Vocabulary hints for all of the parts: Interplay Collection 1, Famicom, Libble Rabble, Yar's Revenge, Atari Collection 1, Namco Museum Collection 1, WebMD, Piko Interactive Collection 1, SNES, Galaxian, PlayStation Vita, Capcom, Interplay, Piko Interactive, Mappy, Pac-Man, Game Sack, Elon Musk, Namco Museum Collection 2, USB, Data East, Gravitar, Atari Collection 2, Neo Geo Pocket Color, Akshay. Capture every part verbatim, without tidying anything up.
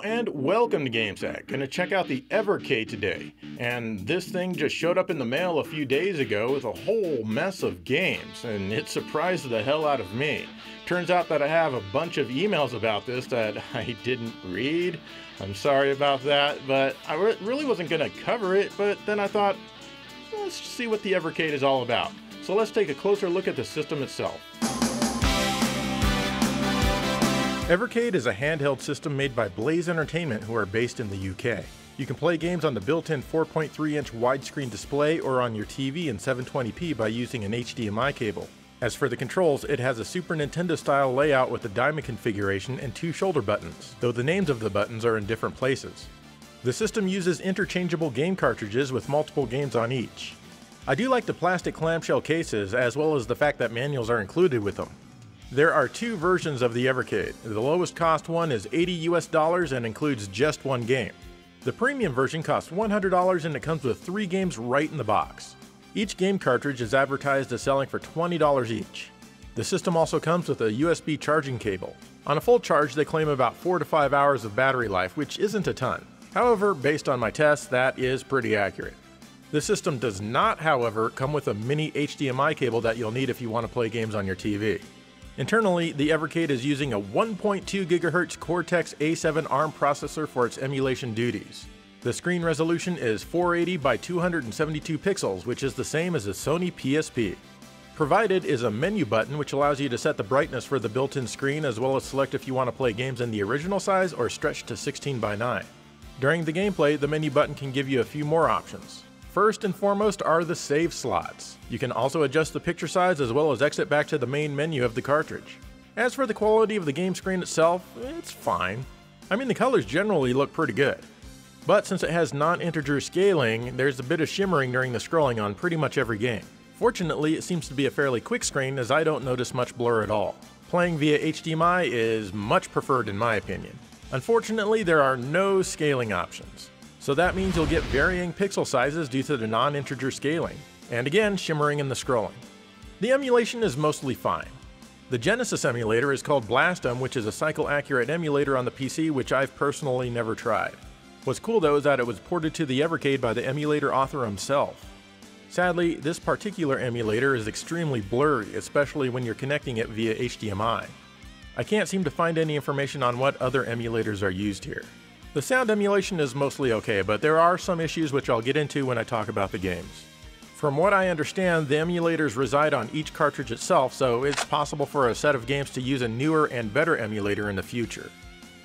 Hello and welcome to Game Sack. Going to check out the Evercade today, and this thing just showed up in the mail a few days ago with a whole mess of games, and it surprised the hell out of me. Turns out that I have a bunch of emails about this that I didn't read. I'm sorry about that, but I really wasn't going to cover it, but then I thought, let's see what the Evercade is all about. So let's take a closer look at the system itself. Evercade is a handheld system made by Blaze Entertainment, who are based in the U K. You can play games on the built-in four point three inch widescreen display or on your T V in seven twenty p by using an H D M I cable. As for the controls, it has a Super Nintendo-style layout with a diamond configuration and two shoulder buttons, though the names of the buttons are in different places. The system uses interchangeable game cartridges with multiple games on each. I do like the plastic clamshell cases, as well as the fact that manuals are included with them. There are two versions of the Evercade. The lowest cost one is eighty US dollars and includes just one game. The premium version costs one hundred dollars and it comes with three games right in the box. Each game cartridge is advertised as selling for twenty dollars each. The system also comes with a U S B charging cable. On a full charge, they claim about four to five hours of battery life, which isn't a ton. However, based on my tests, that is pretty accurate. The system does not, however, come with a mini H D M I cable that you'll need if you want to play games on your T V. Internally, the Evercade is using a one point two gigahertz Cortex A seven ARM processor for its emulation duties. The screen resolution is four eighty by two seventy-two pixels, which is the same as a Sony P S P. Provided is a menu button which allows you to set the brightness for the built-in screen, as well as select if you want to play games in the original size or stretched to sixteen by nine. During the gameplay, the menu button can give you a few more options. First and foremost are the save slots. You can also adjust the picture size as well as exit back to the main menu of the cartridge. As for the quality of the game screen itself, it's fine. I mean, the colors generally look pretty good. But since it has non-integer scaling, there's a bit of shimmering during the scrolling on pretty much every game. Fortunately, it seems to be a fairly quick screen as I don't notice much blur at all. Playing via H D M I is much preferred in my opinion. Unfortunately, there are no scaling options. So that means you'll get varying pixel sizes due to the non-integer scaling, and again, shimmering in the scrolling. The emulation is mostly fine. The Genesis emulator is called Blastum, which is a cycle-accurate emulator on the P C, which I've personally never tried. What's cool though is that it was ported to the Evercade by the emulator author himself. Sadly, this particular emulator is extremely blurry, especially when you're connecting it via H D M I. I can't seem to find any information on what other emulators are used here. The sound emulation is mostly okay, but there are some issues which I'll get into when I talk about the games. From what I understand, the emulators reside on each cartridge itself, so it's possible for a set of games to use a newer and better emulator in the future.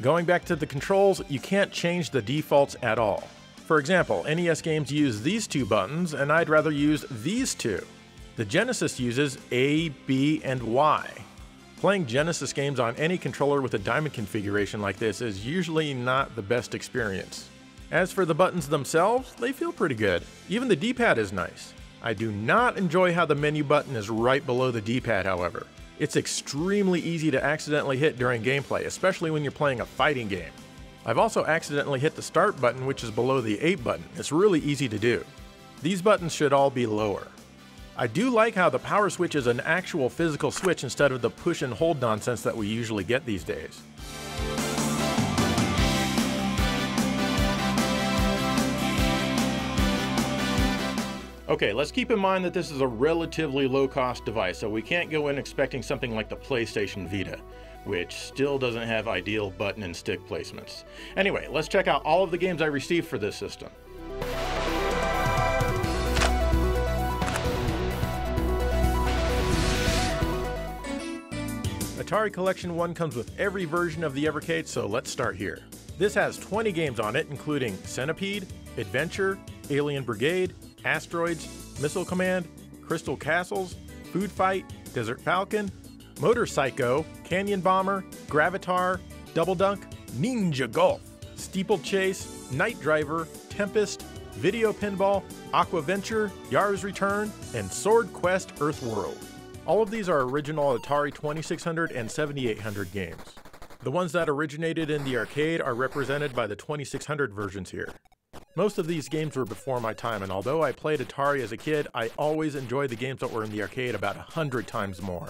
Going back to the controls, you can't change the defaults at all. For example, N E S games use these two buttons, and I'd rather use these two. The Genesis uses A, B, and Y. Playing Genesis games on any controller with a diamond configuration like this is usually not the best experience. As for the buttons themselves, they feel pretty good. Even the D-pad is nice. I do not enjoy how the menu button is right below the D-pad, however. It's extremely easy to accidentally hit during gameplay, especially when you're playing a fighting game. I've also accidentally hit the start button, which is below the eight button. It's really easy to do. These buttons should all be lower. I do like how the power switch is an actual physical switch instead of the push and hold nonsense that we usually get these days. Okay, let's keep in mind that this is a relatively low-cost device, so we can't go in expecting something like the PlayStation Vita, which still doesn't have ideal button and stick placements. Anyway, let's check out all of the games I received for this system. Atari Collection one comes with every version of the Evercade, so let's start here. This has twenty games on it, including Centipede, Adventure, Alien Brigade, Asteroids, Missile Command, Crystal Castles, Food Fight, Desert Falcon, Motor Psycho, Canyon Bomber, Gravitar, Double Dunk, Ninja Golf, Steeplechase, Night Driver, Tempest, Video Pinball, Aquaventure, Yara's Return, and Sword Quest Earthworld. All of these are original Atari twenty-six hundred and seventy-eight hundred games. The ones that originated in the arcade are represented by the twenty-six hundred versions here. Most of these games were before my time, and although I played Atari as a kid, I always enjoyed the games that were in the arcade about a hundred times more.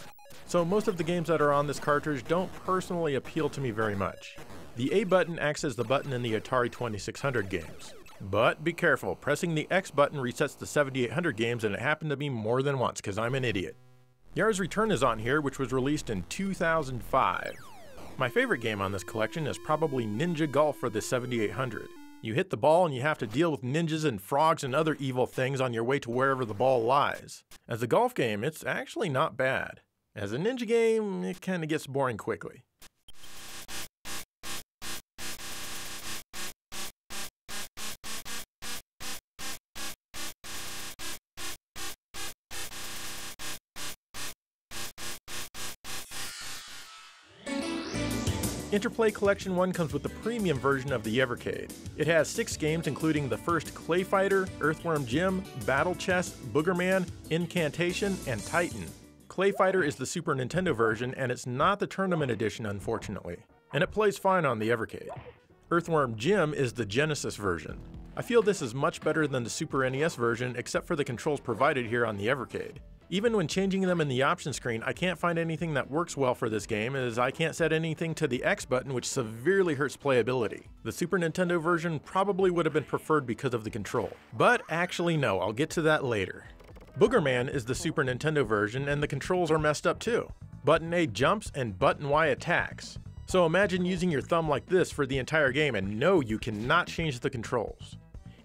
So most of the games that are on this cartridge don't personally appeal to me very much. The A button acts as the button in the Atari twenty-six hundred games. But be careful, pressing the X button resets the seventy-eight hundred games, and it happened to me more than once because I'm an idiot. Yara's Return is on here, which was released in two thousand five. My favorite game on this collection is probably Ninja Golf for the seventy-eight hundred. You hit the ball and you have to deal with ninjas and frogs and other evil things on your way to wherever the ball lies. As a golf game, it's actually not bad. As a ninja game, it kinda gets boring quickly. Interplay Collection one comes with the premium version of the Evercade. It has six games, including the first Clay Fighter, Earthworm Jim, Battle Chess, Boogerman, Incantation, and Titan. Clay Fighter is the Super Nintendo version, and it's not the tournament edition, unfortunately. And it plays fine on the Evercade. Earthworm Jim is the Genesis version. I feel this is much better than the Super N E S version, except for the controls provided here on the Evercade. Even when changing them in the option screen, I can't find anything that works well for this game, as I can't set anything to the X button, which severely hurts playability. The Super Nintendo version probably would have been preferred because of the control. But actually no, I'll get to that later. Boogerman is the Super Nintendo version, and the controls are messed up too. Button A jumps and button Y attacks. So imagine using your thumb like this for the entire game, and no, you cannot change the controls.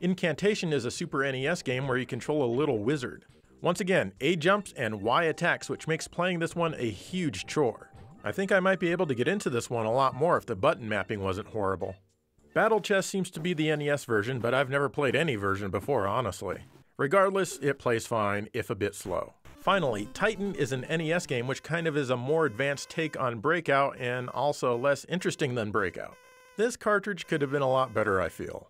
Incantation is a Super N E S game where you control a little wizard. Once again, A jumps and Y attacks, which makes playing this one a huge chore. I think I might be able to get into this one a lot more if the button mapping wasn't horrible. Battle Chess seems to be the N E S version, but I've never played any version before, honestly. Regardless, it plays fine, if a bit slow. Finally, Titan is an N E S game which kind of is a more advanced take on Breakout, and also less interesting than Breakout. This cartridge could have been a lot better, I feel.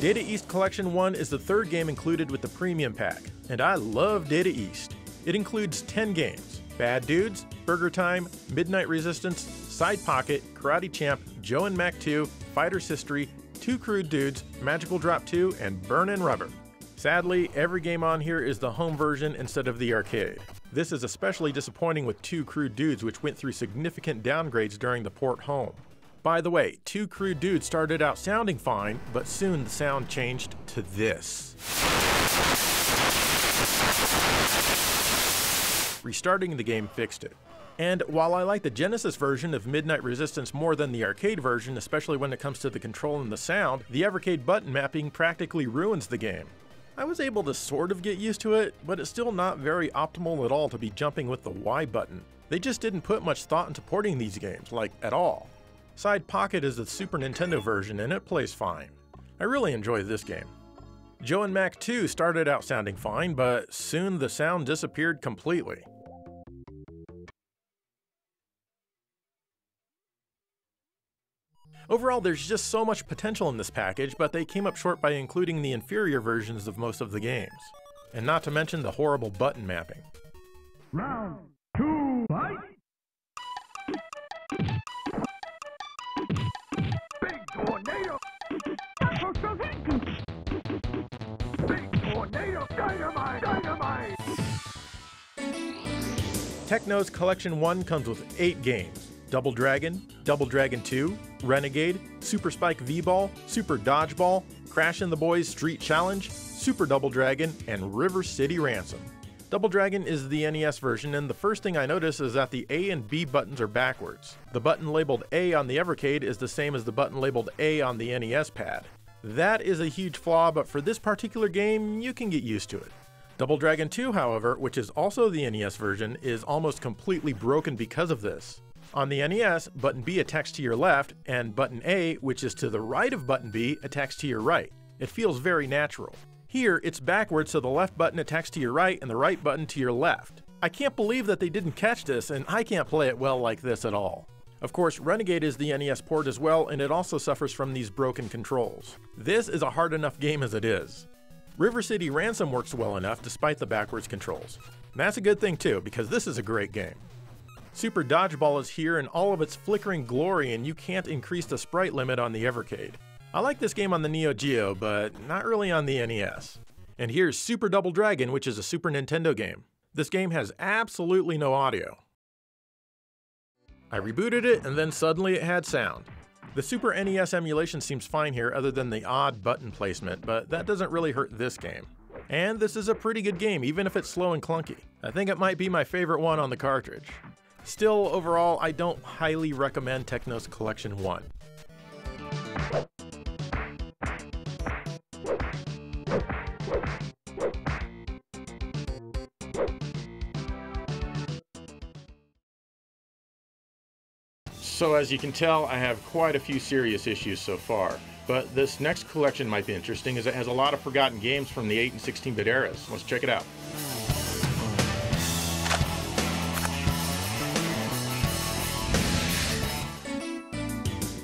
Data East Collection one is the third game included with the premium pack, and I love Data East. It includes ten games: Bad Dudes, Burger Time, Midnight Resistance, Side Pocket, Karate Champ, Joe and Mac two, Fighter's History, Two Crude Dudes, Magical Drop two, and Burnin' Rubber. Sadly, every game on here is the home version instead of the arcade. This is especially disappointing with Two Crude Dudes, which went through significant downgrades during the port home. By the way, Two Crude Dudes started out sounding fine, but soon the sound changed to this. Restarting the game fixed it. And while I like the Genesis version of Midnight Resistance more than the arcade version, especially when it comes to the control and the sound, the Evercade button mapping practically ruins the game. I was able to sort of get used to it, but it's still not very optimal at all to be jumping with the Y button. They just didn't put much thought into porting these games, like at all. Side Pocket is the Super Nintendo version, and it plays fine. I really enjoy this game. Joe and Mac two started out sounding fine, but soon the sound disappeared completely. Overall, there's just so much potential in this package, but they came up short by including the inferior versions of most of the games. And not to mention the horrible button mapping. Round two, fight! Big tornado! Big tornado! Dynamite! Dynamite! Technos Collection one comes with eight games. Double Dragon, Double Dragon two, Renegade, Super Spike V-Ball, Super Dodgeball, Crash and the Boys Street Challenge, Super Double Dragon, and River City Ransom. Double Dragon is the N E S version, and the first thing I notice is that the A and B buttons are backwards. The button labeled A on the Evercade is the same as the button labeled A on the N E S pad. That is a huge flaw, but for this particular game, you can get used to it. Double Dragon two, however, which is also the N E S version, is almost completely broken because of this. On the N E S, button B attacks to your left, and button A, which is to the right of button B, attacks to your right. It feels very natural. Here, it's backwards, so the left button attacks to your right and the right button to your left. I can't believe that they didn't catch this, and I can't play it well like this at all. Of course, Renegade is the N E S port as well, and it also suffers from these broken controls. This is a hard enough game as it is. River City Ransom works well enough despite the backwards controls. And that's a good thing too, because this is a great game. Super Dodgeball is here in all of its flickering glory, and you can't increase the sprite limit on the Evercade. I like this game on the Neo Geo, but not really on the N E S. And here's Super Double Dragon, which is a Super Nintendo game. This game has absolutely no audio. I rebooted it, and then suddenly it had sound. The Super N E S emulation seems fine here other than the odd button placement, but that doesn't really hurt this game. And this is a pretty good game, even if it's slow and clunky. I think it might be my favorite one on the cartridge. Still, overall, I don't highly recommend Technos Collection one. So as you can tell, I have quite a few serious issues so far, but this next collection might be interesting as it has a lot of forgotten games from the eight and sixteen bit eras. Let's check it out.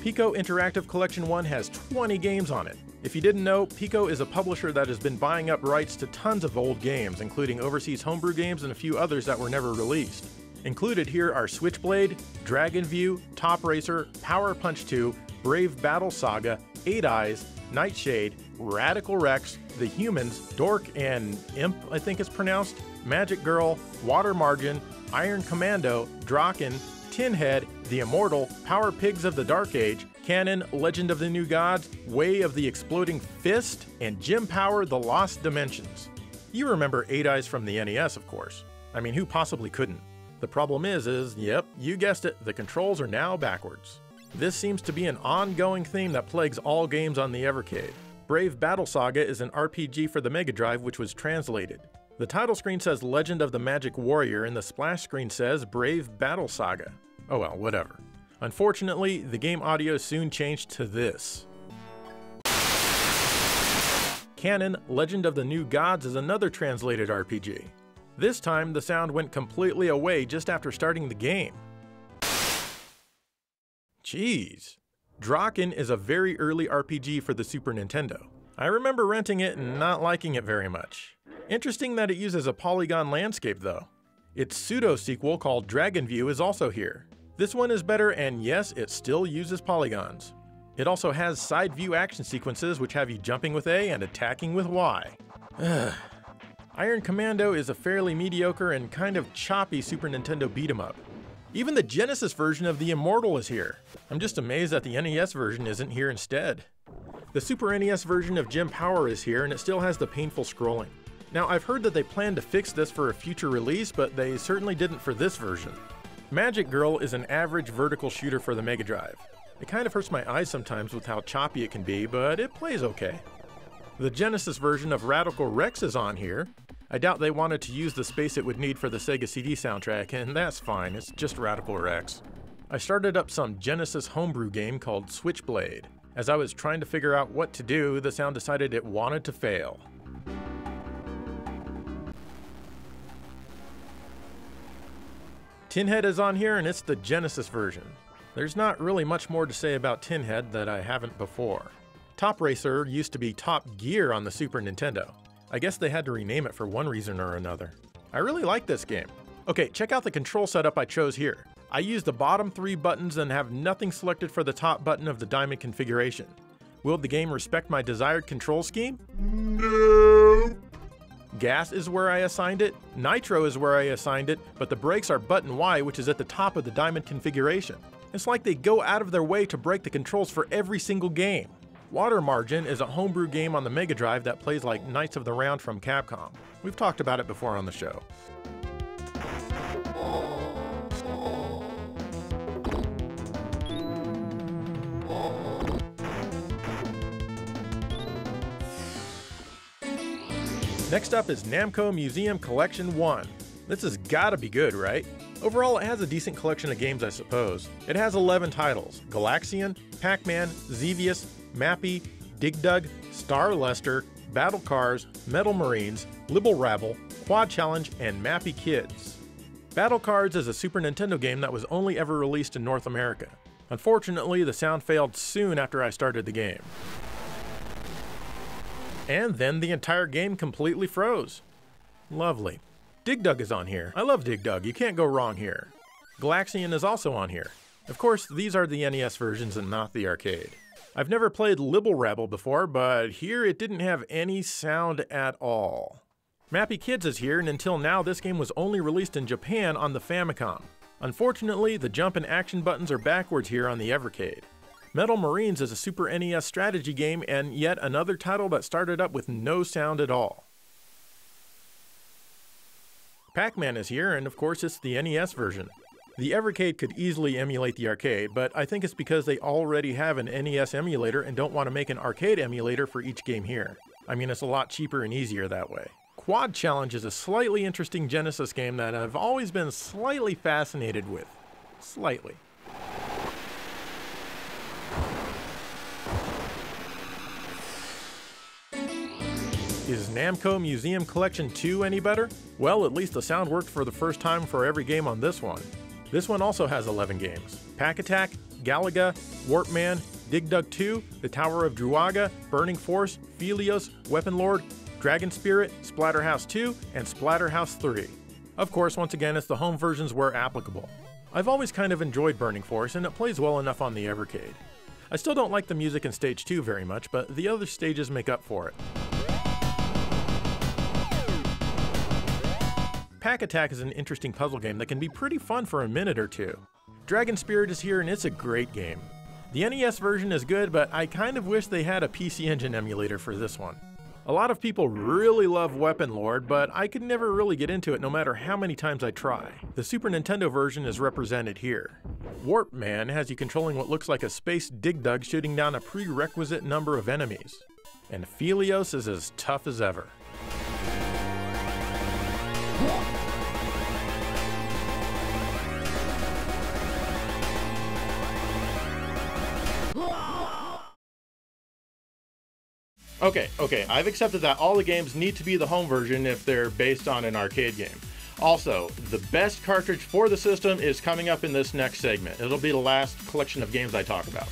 Piko Interactive Collection one has twenty games on it. If you didn't know, Piko is a publisher that has been buying up rights to tons of old games, including overseas homebrew games and a few others that were never released. Included here are Switchblade, Dragon View, Top Racer, Power Punch two, Brave Battle Saga, Eight Eyes, Nightshade, Radical Rex, The Humans, Dork and Imp, I think it's pronounced, Magic Girl, Water Margin, Iron Commando, Draken, Tinhead, The Immortal, Power Pigs of the Dark Age, Canon, Legend of the New Gods, Way of the Exploding Fist, and Gym Power, The Lost Dimensions. You remember Eight Eyes from the N E S, of course. I mean, who possibly couldn't? The problem is, is, yep, you guessed it, the controls are now backwards. This seems to be an ongoing theme that plagues all games on the Evercade. Brave Battle Saga is an R P G for the Mega Drive which was translated. The title screen says Legend of the Magic Warrior and the splash screen says Brave Battle Saga. Oh well, whatever. Unfortunately, the game audio soon changed to this. Canon, Legend of the New Gods is another translated R P G. This time, the sound went completely away just after starting the game. Jeez. Draken is a very early R P G for the Super Nintendo. I remember renting it and not liking it very much. Interesting that it uses a polygon landscape though. Its pseudo-sequel called Dragon View is also here. This one is better and yes, it still uses polygons. It also has side view action sequences which have you jumping with A and attacking with Y. Ugh. Iron Commando is a fairly mediocre and kind of choppy Super Nintendo beat-em-up. Even the Genesis version of The Immortal is here. I'm just amazed that the N E S version isn't here instead. The Super N E S version of Gym Power is here and it still has the painful scrolling. Now I've heard that they plan to fix this for a future release, but they certainly didn't for this version. Magic Girl is an average vertical shooter for the Mega Drive. It kind of hurts my eyes sometimes with how choppy it can be, but it plays okay. The Genesis version of Radical Rex is on here. I doubt they wanted to use the space it would need for the Sega C D soundtrack, and that's fine, it's just Radical Rex. I started up some Genesis homebrew game called Switchblade. As I was trying to figure out what to do, the sound decided it wanted to fail. Tinhead is on here, and it's the Genesis version. There's not really much more to say about Tinhead that I haven't before. Top Racer used to be Top Gear on the Super Nintendo. I guess they had to rename it for one reason or another. I really like this game. Okay, check out the control setup I chose here. I use the bottom three buttons and have nothing selected for the top button of the diamond configuration. Will the game respect my desired control scheme? No. Gas is where I assigned it, nitro is where I assigned it, but the brakes are button Y, which is at the top of the diamond configuration. It's like they go out of their way to break the controls for every single game. Water Margin is a homebrew game on the Mega Drive that plays like Knights of the Round from Capcom. We've talked about it before on the show. Next up is Namco Museum Collection one. This has gotta be good, right? Overall, it has a decent collection of games, I suppose. It has eleven titles: Galaxian, Pac-Man, Xevious, Mappy, Dig Dug, Star Lester, Battle Cars, Metal Marines, Libble Rabble, Quad Challenge, and Mappy Kids. Battle Cars is a Super Nintendo game that was only ever released in North America. Unfortunately, the sound failed soon after I started the game. And then the entire game completely froze. Lovely. Dig Dug is on here. I love Dig Dug, you can't go wrong here. Galaxian is also on here. Of course, these are the N E S versions and not the arcade. I've never played Libble Rabble before, but here it didn't have any sound at all. Mappy Kids is here, and until now this game was only released in Japan on the Famicom. Unfortunately, the jump and action buttons are backwards here on the Evercade. Metal Marines is a Super N E S strategy game, and yet another title that started up with no sound at all. Pac-Man is here, and of course it's the N E S version. The Evercade could easily emulate the arcade, but I think it's because they already have an N E S emulator and don't want to make an arcade emulator for each game here. I mean, it's a lot cheaper and easier that way. Quad Challenge is a slightly interesting Genesis game that I've always been slightly fascinated with. Slightly. Is Namco Museum Collection two any better? Well, at least the sound worked for the first time for every game on this one. This one also has eleven games. Pack Attack, Galaga, Warp Man, Dig Dug two, The Tower of Druaga, Burning Force, Felios, Weapon Lord, Dragon Spirit, Splatterhouse two, and Splatterhouse three. Of course, once again, it's the home versions where applicable. I've always kind of enjoyed Burning Force, and it plays well enough on the Evercade. I still don't like the music in Stage two very much, but the other stages make up for it. Pack Attack is an interesting puzzle game that can be pretty fun for a minute or two. Dragon Spirit is here, and it's a great game. The N E S version is good, but I kind of wish they had a P C Engine emulator for this one. A lot of people really love Weapon Lord, but I could never really get into it no matter how many times I try. The Super Nintendo version is represented here. Warp Man has you controlling what looks like a space Dig Dug shooting down a prerequisite number of enemies. And Felios is as tough as ever. Okay, okay, I've accepted that all the games need to be the home version if they're based on an arcade game. Also, the best cartridge for the system is coming up in this next segment. It'll be the last collection of games I talk about.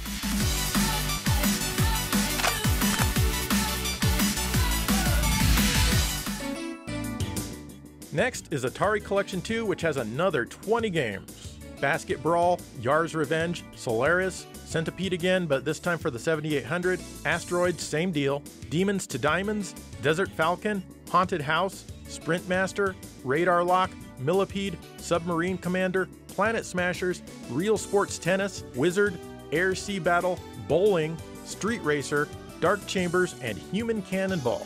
Next is Atari Collection two, which has another twenty games. Basket Brawl, Yar's Revenge, Solaris, Centipede again, but this time for the seventy-eight hundred, Asteroids, same deal, Demons to Diamonds, Desert Falcon, Haunted House, Sprint Master, Radar Lock, Millipede, Submarine Commander, Planet Smashers, Real Sports Tennis, Wizard, Air Sea Battle, Bowling, Street Racer, Dark Chambers, and Human Cannonball.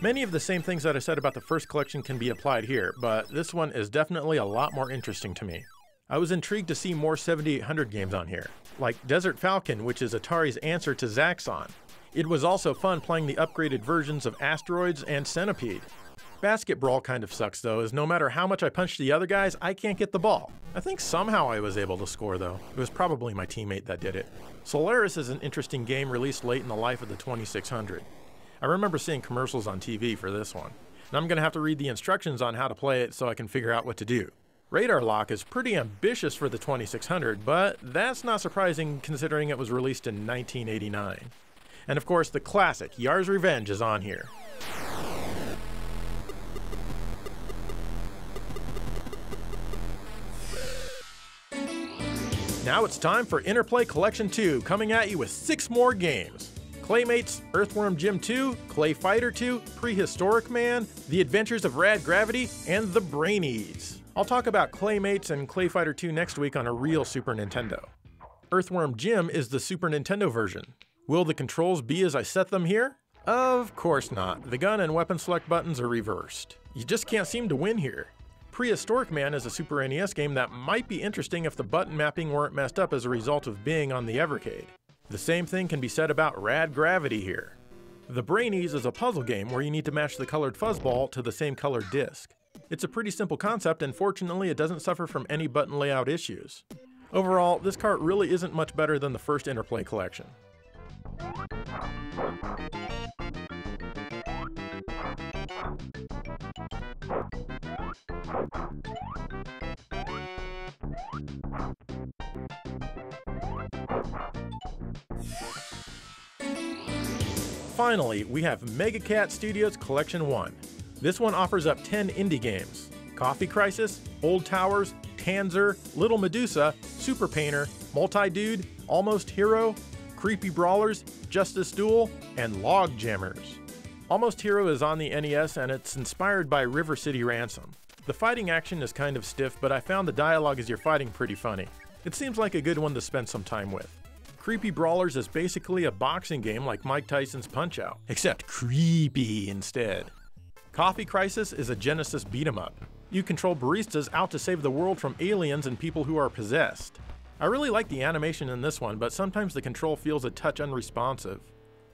Many of the same things that I said about the first collection can be applied here, but this one is definitely a lot more interesting to me. I was intrigued to see more seventy-eight hundred games on here, like Desert Falcon, which is Atari's answer to Zaxxon. It was also fun playing the upgraded versions of Asteroids and Centipede. Basket Brawl kind of sucks though, as no matter how much I punch the other guys, I can't get the ball. I think somehow I was able to score though. It was probably my teammate that did it. Solaris is an interesting game released late in the life of the twenty-six hundred. I remember seeing commercials on T V for this one, and I'm gonna have to read the instructions on how to play it so I can figure out what to do. Radar Lock is pretty ambitious for the twenty-six hundred, but that's not surprising considering it was released in nineteen eighty-nine. And of course, the classic Yar's Revenge is on here. Now it's time for Interplay Collection two, coming at you with six more games. Claymates, Earthworm Jim two, Clay Fighter two, Prehistoric Man, The Adventures of Rad Gravity, and The Brainies. I'll talk about Claymates and Clay Fighter two next week on a real Super Nintendo. Earthworm Jim is the Super Nintendo version. Will the controls be as I set them here? Of course not. The gun and weapon select buttons are reversed. You just can't seem to win here. Prehistoric Man is a Super N E S game that might be interesting if the button mapping weren't messed up as a result of being on the Evercade. The same thing can be said about Rad Gravity here. The Brainies is a puzzle game where you need to match the colored fuzzball to the same colored disc. It's a pretty simple concept, and fortunately it doesn't suffer from any button layout issues. Overall, this cart really isn't much better than the first Interplay collection. Finally, we have Mega Cat Studios Collection one. This one offers up ten indie games: Coffee Crisis, Old Towers, Tanzer, Little Medusa, Super Painter, Multi-Dude, Almost Hero, Creepy Brawlers, Justice Duel, and Log Jammers. Almost Hero is on the N E S and it's inspired by River City Ransom. The fighting action is kind of stiff, but I found the dialogue as you're fighting pretty funny. It seems like a good one to spend some time with. Creepy Brawlers is basically a boxing game like Mike Tyson's Punch-Out, except creepy instead. Coffee Crisis is a Genesis beat-em-up. You control baristas out to save the world from aliens and people who are possessed. I really like the animation in this one, but sometimes the control feels a touch unresponsive.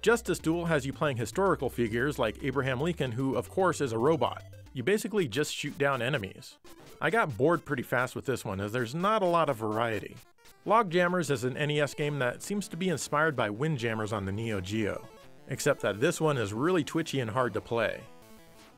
Justice Duel has you playing historical figures like Abraham Lincoln, who of course is a robot. You basically just shoot down enemies. I got bored pretty fast with this one as there's not a lot of variety. Log Jammers is an N E S game that seems to be inspired by Windjammers on the Neo Geo, except that this one is really twitchy and hard to play.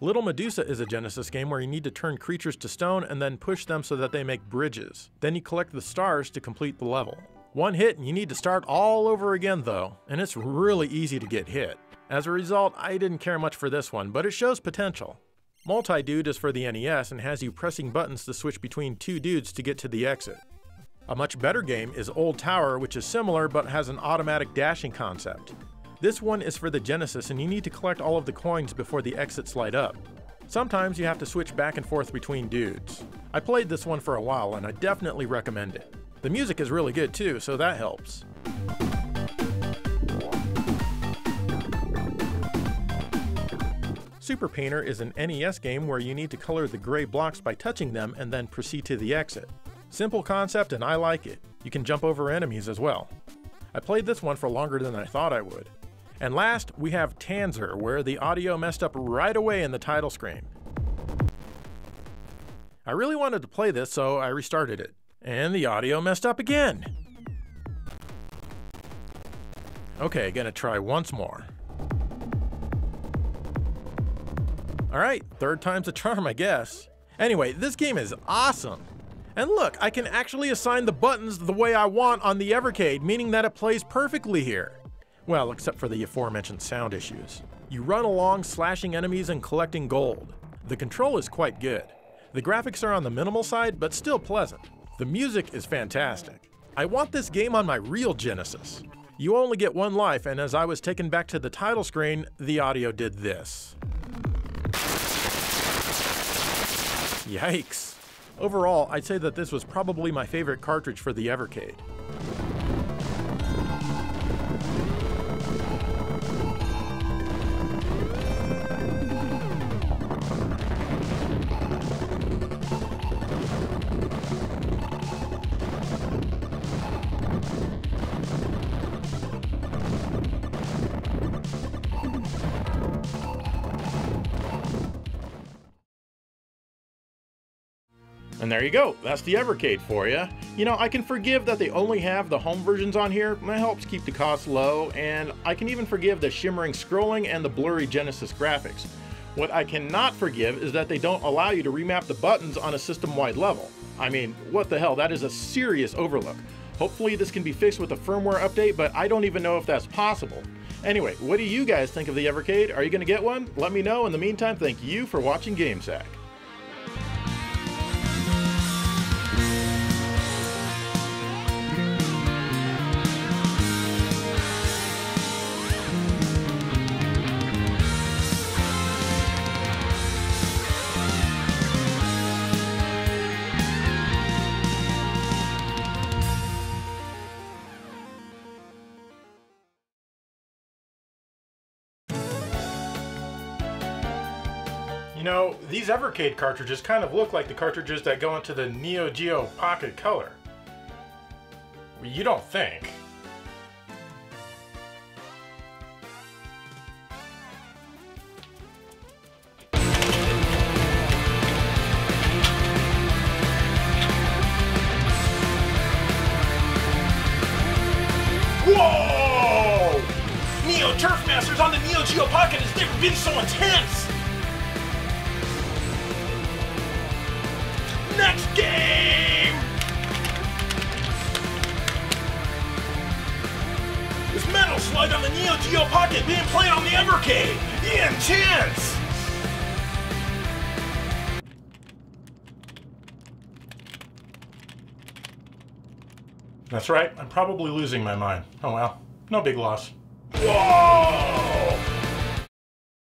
Little Medusa is a Genesis game where you need to turn creatures to stone and then push them so that they make bridges. Then you collect the stars to complete the level. One hit and you need to start all over again though, and it's really easy to get hit. As a result, I didn't care much for this one, but it shows potential. Multi-Dude is for the N E S and has you pressing buttons to switch between two dudes to get to the exit. A much better game is Old Tower, which is similar but has an automatic dashing concept. This one is for the Genesis and you need to collect all of the coins before the exits light up. Sometimes you have to switch back and forth between dudes. I played this one for a while and I definitely recommend it. The music is really good too, so that helps. Super Painter is an N E S game where you need to color the gray blocks by touching them and then proceed to the exit. Simple concept and I like it. You can jump over enemies as well. I played this one for longer than I thought I would. And last, we have Tanzer, where the audio messed up right away in the title screen. I really wanted to play this, so I restarted it. And the audio messed up again. Okay, gonna try once more. Alright, third time's a charm, I guess. Anyway, this game is awesome. And look, I can actually assign the buttons the way I want on the Evercade, meaning that it plays perfectly here. Well, except for the aforementioned sound issues. You run along slashing enemies and collecting gold. The control is quite good. The graphics are on the minimal side, but still pleasant. The music is fantastic. I want this game on my real Genesis. You only get one life, and as I was taken back to the title screen, the audio did this. Yikes. Overall, I'd say that this was probably my favorite cartridge for the Evercade. And there you go, that's the Evercade for you. You know, I can forgive that they only have the home versions on here. That helps keep the cost low, and I can even forgive the shimmering scrolling and the blurry Genesis graphics. What I cannot forgive is that they don't allow you to remap the buttons on a system-wide level. I mean, what the hell, that is a serious overlook. Hopefully this can be fixed with a firmware update, but I don't even know if that's possible. Anyway, what do you guys think of the Evercade? Are you gonna get one? Let me know. In the meantime, thank you for watching Game Sack. You know, these Evercade cartridges kind of look like the cartridges that go into the Neo Geo Pocket Color. Well, you don't think. Whoa! Neo Turf Masters on the Neo Geo Pocket has never been so intense! Next game is Metal Slug on the Neo Geo Pocket being played on the Evercade. Intense. That's right. I'm probably losing my mind. Oh well. No big loss. Whoa!